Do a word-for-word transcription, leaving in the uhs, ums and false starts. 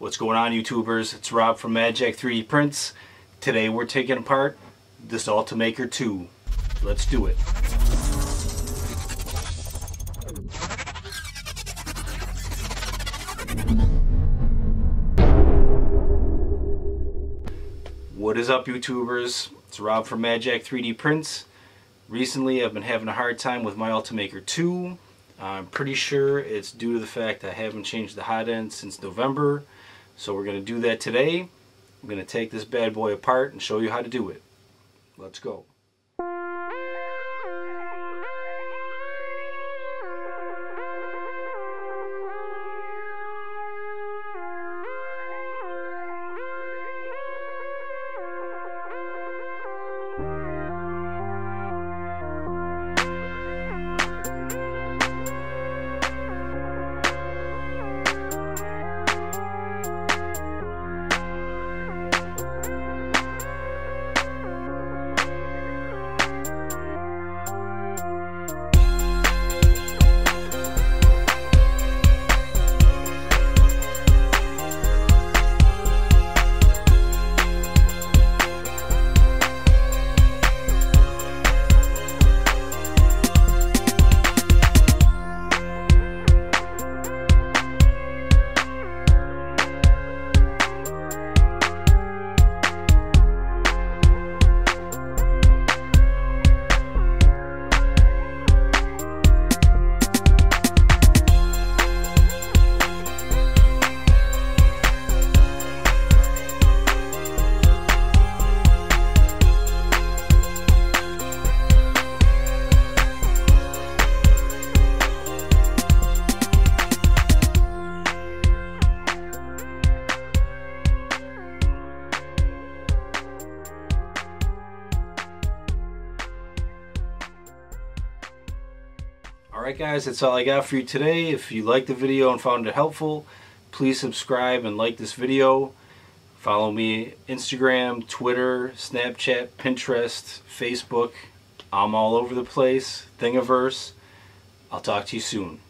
What's going on, YouTubers? It's Rob from MadJack three D Prints. Today we're taking apart this Ultimaker two. Let's do it. What is up, YouTubers? It's Rob from MadJack three D Prints. Recently I've been having a hard time with my Ultimaker two. I'm pretty sure it's due to the fact I haven't changed the hot end since November. So we're going to do that today. I'm going to take this bad boy apart and show you how to do it. Let's go. Alright guys, that's all I got for you today. If you liked the video and found it helpful, please subscribe and like this video. Follow me Instagram, Twitter, Snapchat, Pinterest, Facebook. I'm all over the place. Thingiverse. I'll talk to you soon.